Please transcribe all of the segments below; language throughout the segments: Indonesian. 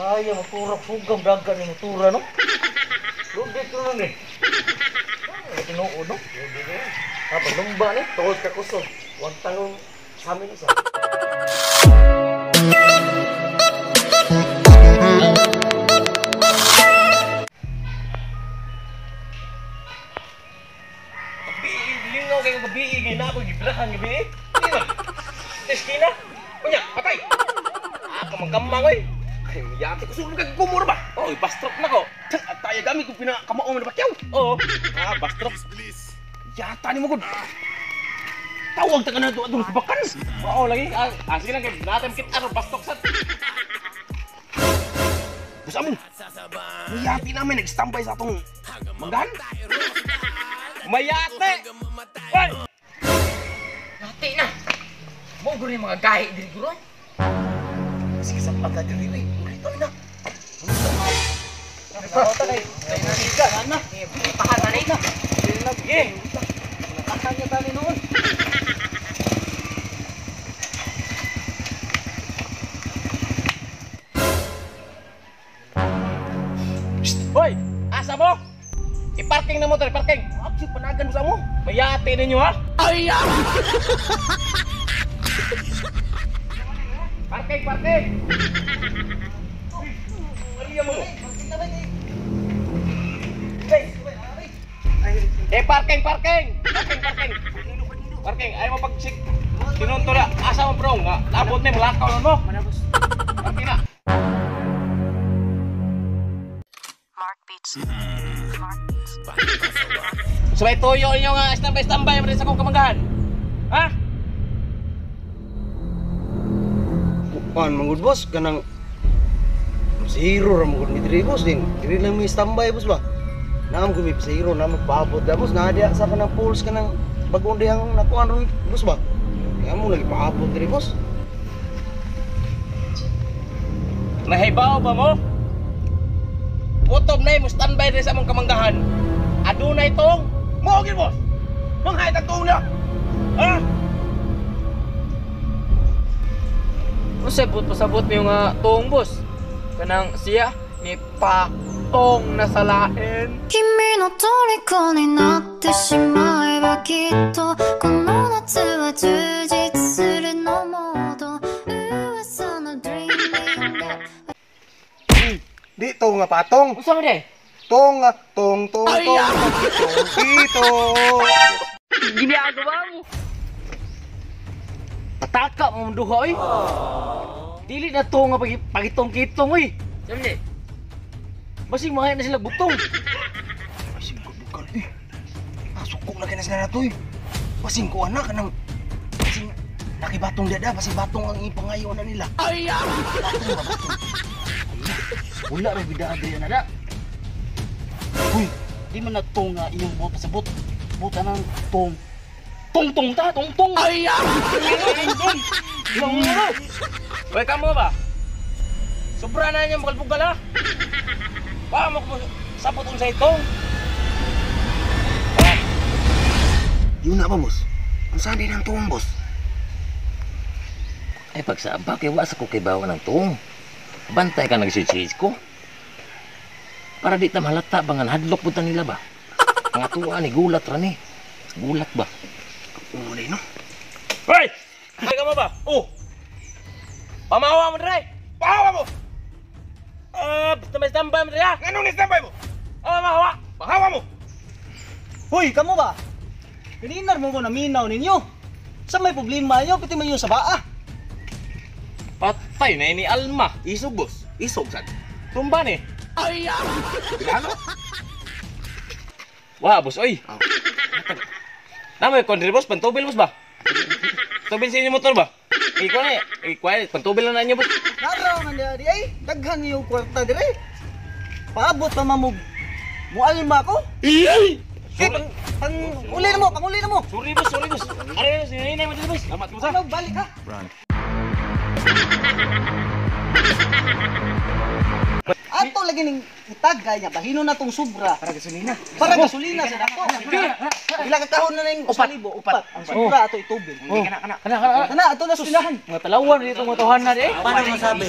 Saya maturok sugam dagat ni matura no. Lugit tuh nih. Tinuod no. Apa lumba nih tuod ka kusog. Wag tanong kami ni sa. Lingaw kayo gabi, ngayon na ako, gibrahan gabi eh. Ina, teskina, unya, patay. Ako magkamang eh. Ay, miyate ko, sulo kagkumura ba? Oy, bastrop na ko. At tayo gamit kung pinakamaong na bakyaw. Oo, bastrop. Yata ni mo kun. Tawag taga na doon sa bakan. Oo, lagi, asin lang kayo, natin kita ako, bastrop sa. Gusto mo, miyate namin, nag-stambay sa atong magahan. Mayate! Hoy! Nate na! Mau guri mga gahi diri guro? Sige sa pagka diri na eh. Ulit na! Nakakauta kayo! Nakakauta kayo! Pahala na ito! Diri na! Sige! Nakakauta niya tali noon! Hoy! Asa mo? I-parking na motor! I-parking! Si penagan kamu, bayate ninyo ha? Ayam! Parking, parking! Ayam mo! Eh, parking, parking! Parking, parking! Parking, ayaw mo pag-check. Sinunto na, asa mo bro, labot na, malakaw na mo. Parking na. Mark Beats. Mark Beats. Sabay tuyo ninyo nga standby sa kong kamanggahan. Ha? Kupan manggod boss, ganang zero ramon ni diri boss din. Diri lang may standby boss ba. Naam gumip zero na magpaabot da boss na dia sa kanang pulse kanang bagong dihang nakuan ron boss ba. Kaya mo lagi paabot diri boss. Nahibaw ba mo? Putob na mo standby diri sa mong kamanggahan. Aduna itong Mogil bos, mengait aku dah, ah? Terus sebut yung tong bos, kenang siya ni pa tong nasalain. Kimi no toriko ni natte shimae wa kitto kono natsu wa jujitsu suru no modo uwasa no dreaming that. Di tong nga patong. Usang deh. Tong tong tong tong dito. Gini ako ba mo? Pataka mo duhoy. Dili na to nga pagitong-kitong oy. Samdi. Basig mga na sila butong. Basig ko bukal eh. Pasok ko lagi na sila natoy. Basig ko anak nang basig nakibatong dada, basig batong ang ipangayo na nila. Ay. Wala ra bida adya na da. Uy, di man na tong iyong buot sa buot. Buta ng tong. Tong-tong ta, tong-tong! Ayan! Tong-tong! Tong-tong! Uy, kamo ba? Sobra na niya makalpugal ha? Baka magsabot ang sa itong. Yun na ba, boss? Ang sabi ng tong, boss? Ay, pagsaba, kaya wasa ko kay bawa ng tong. Bantay ka nagsitsits ko. Para di tam halata bangan hadlok putan nila ba? Mga tuwa ni gulat rani. Gulat ba? Uli no. Hoy! Hay ka mo ba? Oh. Pamawa mo dire. Pahawa mo. Basta may standby mo dire. Ngano ni standby mo? Mahawa. Pahawa mo. Hoy, kamo ba? Kaninar mo ko naminaw ninyo. Sa may problema yo piti mayo sa baa. Patay na ini alma. Isog boss. Isog sad. Tumba ni. Ayam! Bilano? Wah, bos, oi! Namay, kondri bos, pantubil bos ba? Tubil sa inyo motor ba? Ikaw na, pantubil na niyo bos. Narawangan niya, di ay, daghan niyo kwarta di ay. Paabot pa mamug. Mualma ko? Iyay! Panguli na mo, panguli na mo! Sorry bos, sorry bos. Aray, sinahinay mo dito bos. Lamat mo sa. Balik ha! Ato lagi ning itagay niya bahino na tong sobra para gasolina. Para gasolina sa dato. Ila ka kahon na ning 1,000 ang sobra ato itubil. Hindi kana ato na sulilahan. Nga talawan dito mo tohan na di. Paano masabi?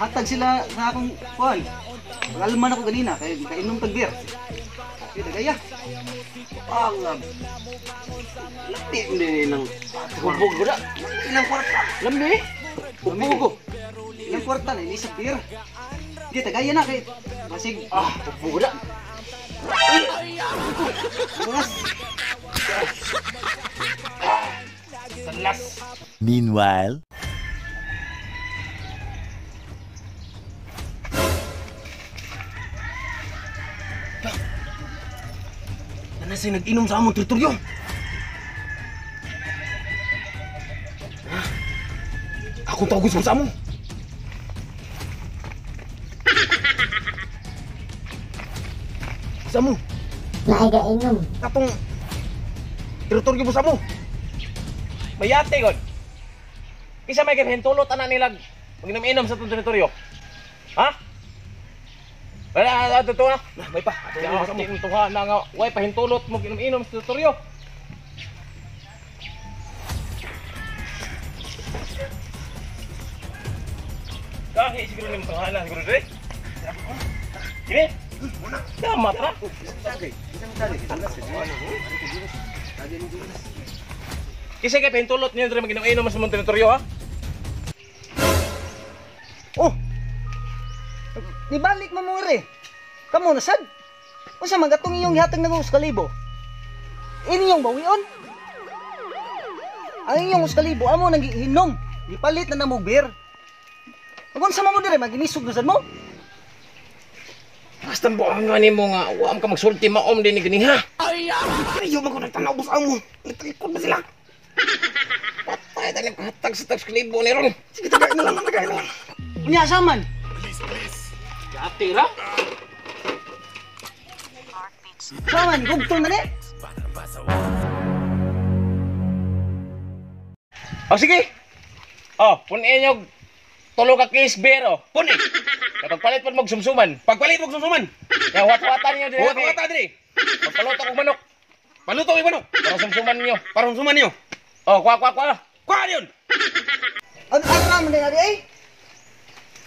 hatag sila sa akong kuhan. Pag-alaman ako ganina, kainom tag-beer. Kaya nagaya. Ang lambi mo din ilang hubog ko na. Ilang kwarta. Lambi? Hubog ko. Ilang kwarta na, ilisang beer. Kaya nagaya na, kaya masig. Ah, hubog ko na. Bukas. Salas. Meanwhile. Nasa'y nag-inom sa among teritoryo. Ha? Akong tawagos mo sa among. Sa among. Naiga-inom. Katong teritoryo mo sa among. Mayate, God. Kisa may ganhentulot, anak nilag. Mag-inom-inom sa itong teritoryo. Ha? Wala na totoo na. May pa. Kaya ako tintuha na nga, way pahintulot mo ginom-inom sa tutorial. Kahit siguro nim tahanan siguro dire. Dire. Una. Tama tra. Sagay. Isang tali. Kasi kay pahintulot niyo dire maginom-inom sa mong tutorial ha. Oh. Dibalik mamuri. Kamu nasad. Unsa man gatong iyong gihatag na uskalibo? Inyong bawion. Ang inyong uskalibo amo nang gihinom. Gipalit na namo beer. Unsa man mo dire maginisog gusad mo? Basta buangan nimo nga uam ka magsulti maom dinhi gani ha. Ay, ayo mako nagtanaw bus amo. Itrikod ba sila? Patay dalim hatag sa uskalibo ni ron. Sige tagay na lang tagay na. Unya saman. Please, please. Atira. Saman, gugtong na ni. Oh, sige. Oh, punin nyo. Tulog ka case beer, oh. Punin. Pagpalit pa magsumsuman. Pagpalit magsumsuman. Kaya huwat-huwatan nyo. Huwat-huwatan nyo. Pagpaluto ko manok. Paluto ko manok. Para sumsuman nyo. Para sumsuman nyo. Oh, kwa. Kwa yun. Ano naman din natin, eh?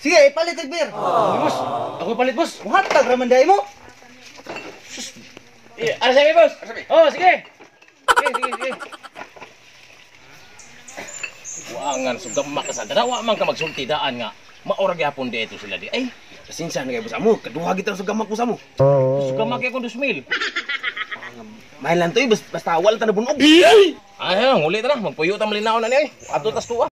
Sige, ipalit ang beer. Boss, ako palit, boss. Hatag raman dahi mo. Sus. Ano sabi, boss? Ano sabi? Oo, sige. Sige. Huwangan, sugamak ka sa darawa man ka magsultidaan nga. Maorag yapon di ito sila di. Ay, kasinsa na kayo sa mo. Kaduha kita ang sugamak ko sa mo. Sugamak ako 2,000. Mahal lang ito eh. Basta wala ito na bunog. Ayun, ulit na. Magpuyo ito malinaw na niya eh. Ato tas tuwa.